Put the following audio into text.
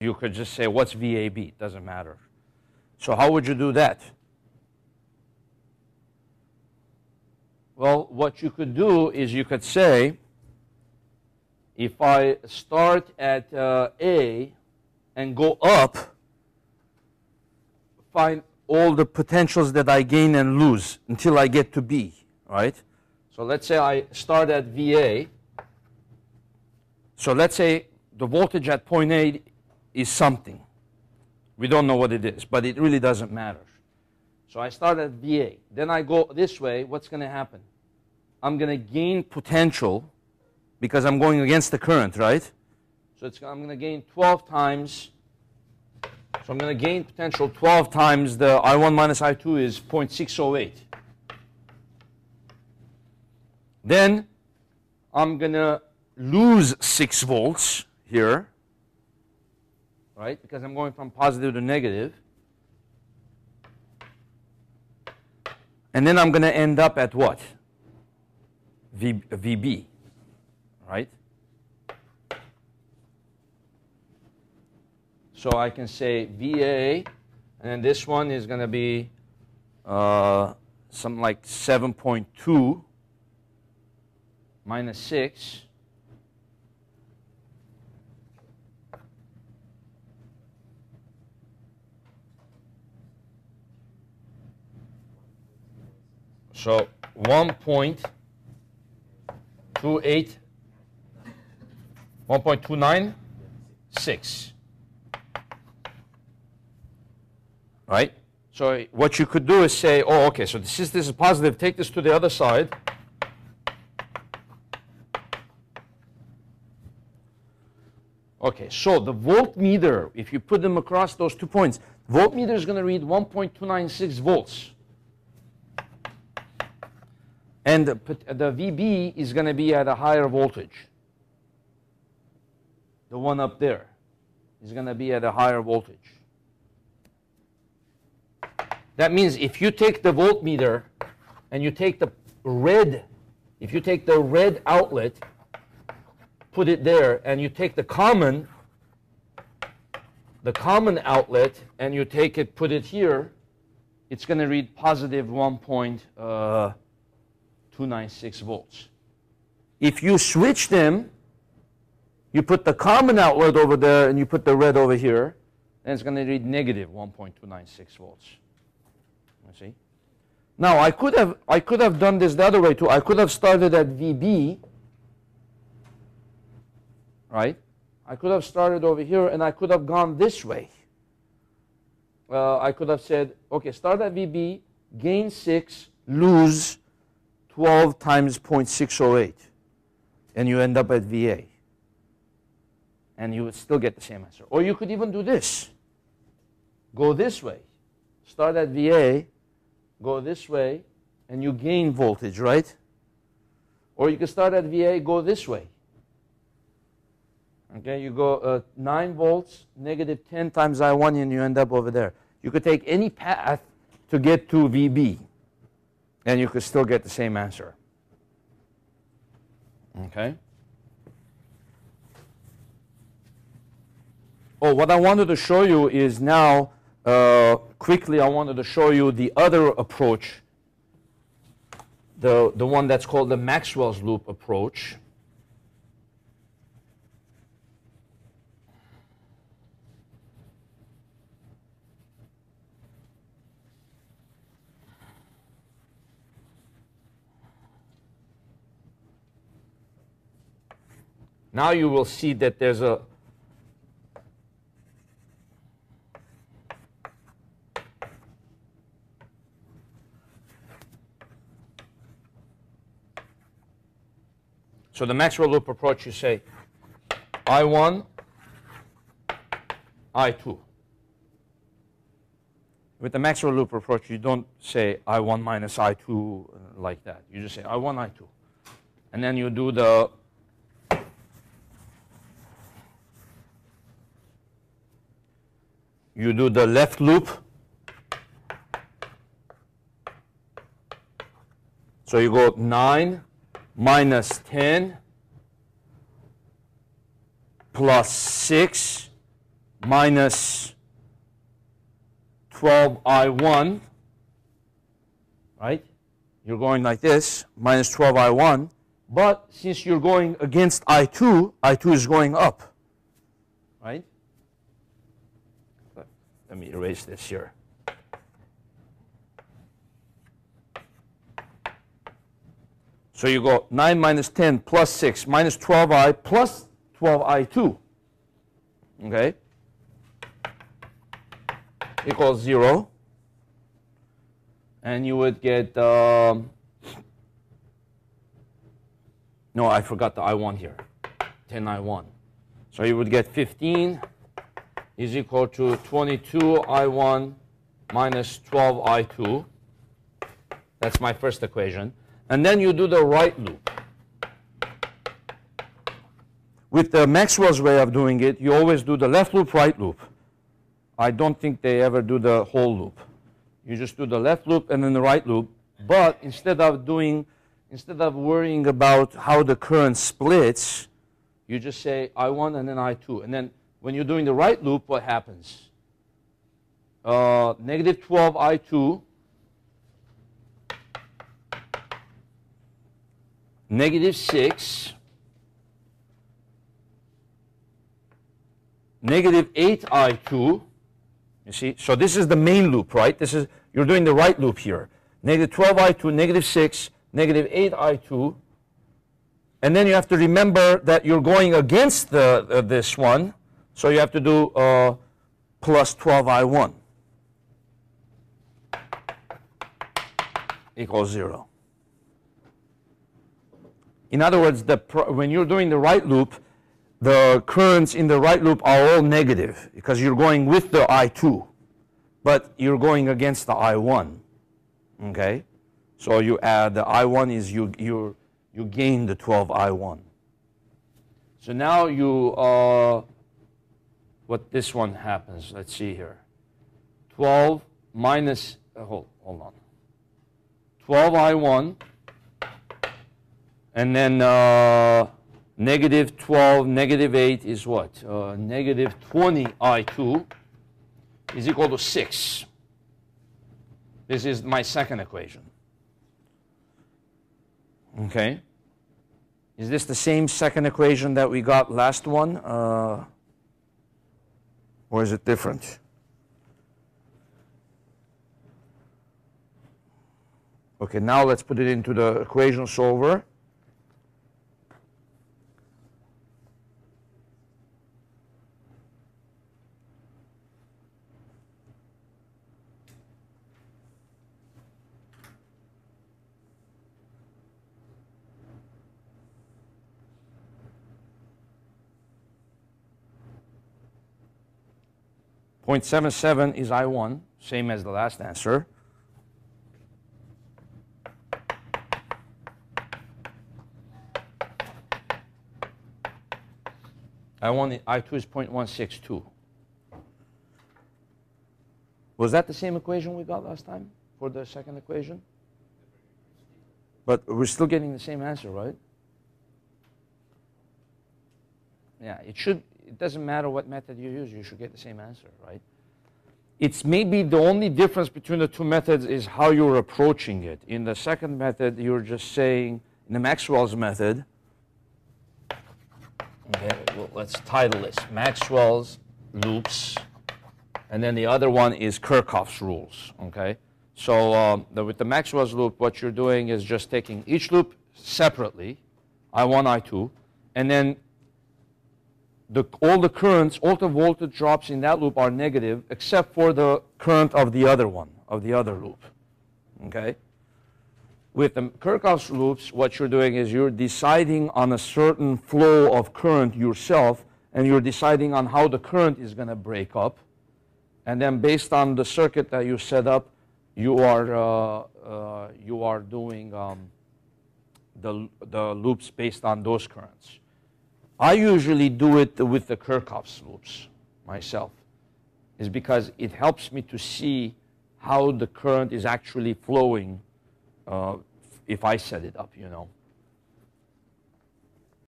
You could just say, what's VAB? It doesn't matter. So how would you do that? Well, what you could do is you could say, if I start at A and go up, find all the potentials that I gain and lose until I get to B, right? So let's say I start at VA. So let's say the voltage at point A is something. We don't know what it is, but it really doesn't matter. So I start at VA. Then I go this way. What's going to happen? I'm going to gain potential because I'm going against the current, right? So it's, I'm going to gain 12 times. So I'm going to gain potential 12 times the I1 minus I2 is 0.608. Then I'm going to lose 6 volts here, right? Because I'm going from positive to negative. And then I'm going to end up at what? VB, right? So I can say VA, and then this one is going to be something like 7.2 minus 6. So 1.296. Right? So what you could do is say, oh, okay, so this is positive. Take this to the other side. Okay, so the voltmeter, if you put them across those 2 points, voltmeter is going to read 1.296 volts. And the VB is going to be at a higher voltage. The one up there is going to be at a higher voltage. That means if you take the voltmeter and you take the red, if you take the red outlet, put it there, and you take the common outlet, and you take it, put it here, it's going to read positive 1.296 volts. If you switch them, you put the common outlet over there, and you put the red over here, and it's going to read negative 1.296 volts. See? Now I could have done this the other way too. I could have started at VB, right? I could have started over here, and I could have gone this way. I could have said, okay, start at VB, gain 6, lose 12 times 0.608, and you end up at VA, and you would still get the same answer. Or you could even do this. Go this way, start at VA. Go this way, and you gain voltage, right? Or you can start at VA, go this way. Okay, you go 9 volts, negative 10 times I1, and you end up over there. You could take any path to get to VB, and you could still get the same answer. Okay? Oh, what I wanted to show you is now, quickly, I wanted to show you the other approach, the one that's called the Maxwell's loop approach. Now you will see that there's a So the Maxwell loop approach, you say I1, I2. With the Maxwell loop approach, you don't say I1 minus I2 like that. You just say I1, I2. And then you do the left loop. So you go 9 minus 10 plus 6 minus 12I1, right? You're going like this, minus 12I1. But since you're going against I2, I2 is going up, right? Let me erase this here. So you go 9 minus 10 plus 6 minus 12I plus 12I2, okay, equals 0. And you would get, no, I forgot the I1 here, 10I1. So you would get 15 is equal to 22I1 minus 12I2. That's my first equation. And then you do the right loop. With Maxwell's way of doing it, you always do the left loop, right loop. I don't think they ever do the whole loop. You just do the left loop and then the right loop. But instead of worrying about how the current splits, you just say I1 and then I2. And then when you're doing the right loop, what happens? Negative 12 I2. Negative 6, negative 8I2, you see, so this is the main loop, right? This is, you're doing the right loop here. Negative 12I2, negative 6, negative 8I2, and then you have to remember that you're going against the, this one, so you have to do plus 12I1 equals 0. In other words, when you're doing the right loop, the currents in the right loop are all negative because you're going with the I2, but you're going against the I1, okay? So you add the I1 is you gain the 12I1. So now you, what this one happens, let's see here. 12 minus, hold on, 12I1. And then negative 12, negative 8 is what? Negative 20I2 is equal to 6. This is my second equation. Okay. Is this the same second equation that we got last one? Or is it different? Okay, now let's put it into the equation solver. Point 0.77 is I1, same as the last answer. I2 is 0.162. Was that the same equation we got last time for the second equation? But we're still getting the same answer, right? Yeah, it should. It doesn't matter what method you use, you should get the same answer, right? It's maybe the only difference between the two methods is how you're approaching it. In the second method, you're just saying, in the Maxwell's method, okay, well, let's title this Maxwell's loops, and then the other one is Kirchhoff's rules, okay? So with the Maxwell's loop, what you're doing is just taking each loop separately, I1, I2, and then all the currents, all the voltage drops in that loop are negative, except for the current of the other one, of the other loop, okay? With the Kirchhoff's loops, what you're doing is you're deciding on a certain flow of current yourself, and you're deciding on how the current is going to break up. And then based on the circuit that you set up, you are doing the loops based on those currents. I usually do it with the Kirchhoff's loops myself, is because it helps me to see how the current is actually flowing if I set it up, you know.